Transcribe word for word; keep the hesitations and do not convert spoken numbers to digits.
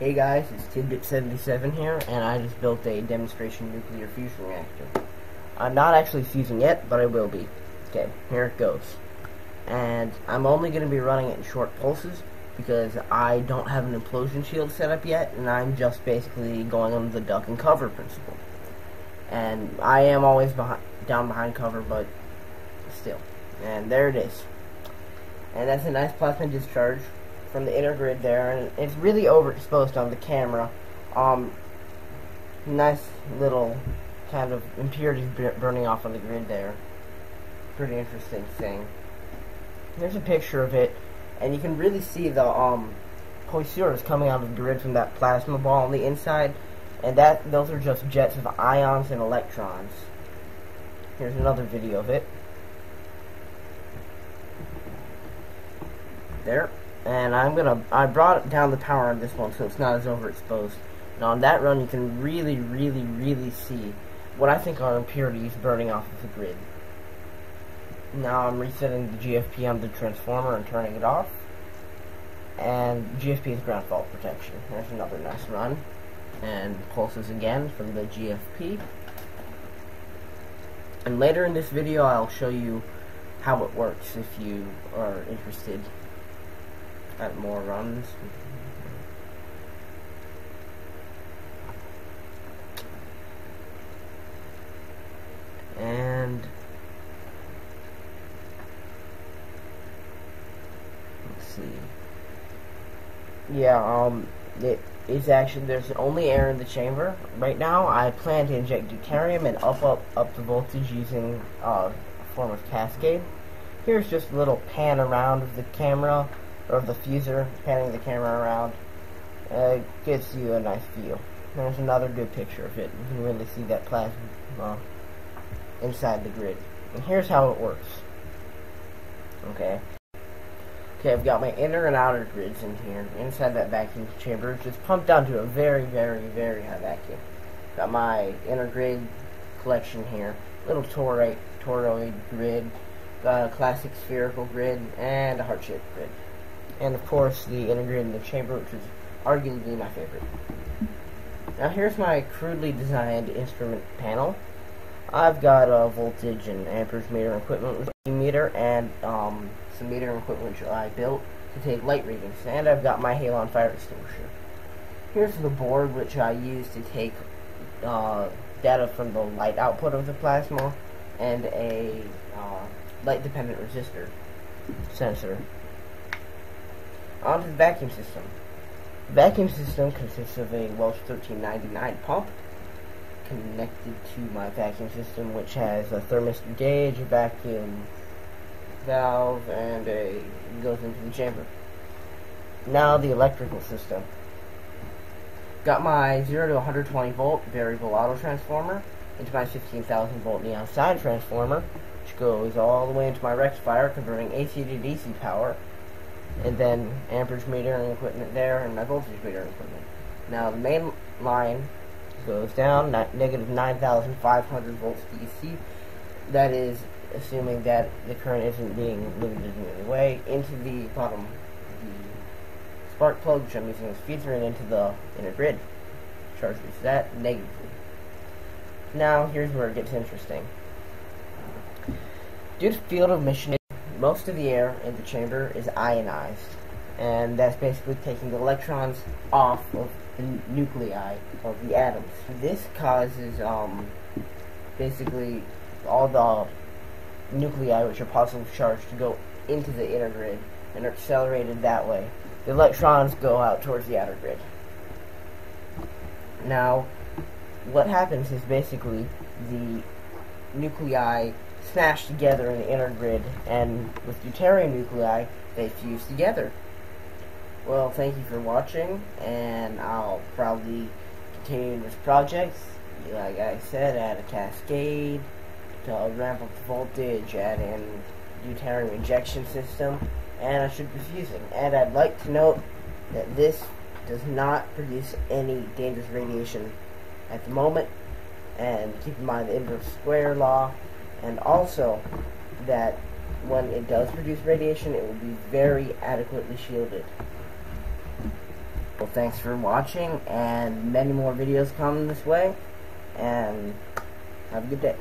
Hey guys, it's Tidbit seventy-seven here, and I just built a demonstration nuclear fusion reactor. I'm not actually fusing yet, but I will be. Okay, here it goes. And I'm only going to be running it in short pulses, because I don't have an implosion shield set up yet, and I'm just basically going on the duck and cover principle. And I am always behind, down behind cover, but still. And there it is. And that's a nice plasma discharge from the inner grid there, and it's really overexposed on the camera. Um, nice little kind of impurities burning off on the grid there. Pretty interesting thing. There's a picture of it, and you can really see the um, coisures coming out of the grid from that plasma ball on the inside, and that those are just jets of ions and electrons. Here's another video of it. There. And I'm gonna, I brought down the power on this one so it's not as overexposed. And on that run you can really, really, really see what I think are impurities burning off of the grid. Now I'm resetting the G F P on the transformer and turning it off. And G F P is ground fault protection. There's another nice run. And pulses again from the G F P. And later in this video I'll show you how it works if you are interested. At more runs. And let's see. Yeah, um it is actually there's only air in the chamber. Right now I plan to inject deuterium and up up up the voltage using uh, a form of cascade. Here's just a little pan around of the camera. Or the fuser, panning the camera around, uh, gives you a nice view. There's another good picture of it. You can really see that plasma inside the grid. And here's how it works. Okay. Okay, I've got my inner and outer grids in here. Inside that vacuum chamber, it's just pumped down to a very, very, very high vacuum. Got my inner grid collection here. Little toroid, toroid grid. Got a classic spherical grid and a heart-shaped grid. And of course the inner grid in the chamber, which is arguably my favorite. Now here's my crudely designed instrument panel. I've got a voltage and amperage meter equipment meter and um, some meter equipment which I built to take light readings, and I've got my halon fire extinguisher. Here's the board which I use to take uh, data from the light output of the plasma and a uh, light dependent resistor sensor. Onto the vacuum system. The vacuum system consists of a Welch thirteen ninety-nine pump connected to my vacuum system, which has a thermistor gauge, a vacuum valve, and a goes into the chamber. Now the electrical system. Got my zero to one hundred twenty volt variable auto transformer into my fifteen thousand volt neon sign transformer, which goes all the way into my rectifier, converting A C to D C power. And then amperage meter and equipment there, and my voltage meter and equipment. Now the main line goes down, negative nine thousand five hundred volts D C. That is assuming that the current isn't being limited in any way, into the bottom, the spark plug, which I'm using as feeder, and into the inner grid. Charges that negatively. Now here's where it gets interesting. Due to field of mission, most of the air in the chamber is ionized, and that's basically taking the electrons off of the nuclei of the atoms. This causes um, basically all the nuclei which are positively charged to go into the inner grid and are accelerated that way. The electrons go out towards the outer grid. Now what happens is basically the nuclei smashed together in the inner grid, and with deuterium nuclei, they fuse together. Well, thank you for watching, and I'll probably continue this project, like I said, add a cascade, to ramp up the voltage, add in deuterium injection system, and I should be fusing. And I'd like to note that this does not produce any dangerous radiation at the moment, and keep in mind the inverse square law. And also, that when it does produce radiation, it will be very adequately shielded. so thanks for watching, and many more videos coming this way, and have a good day.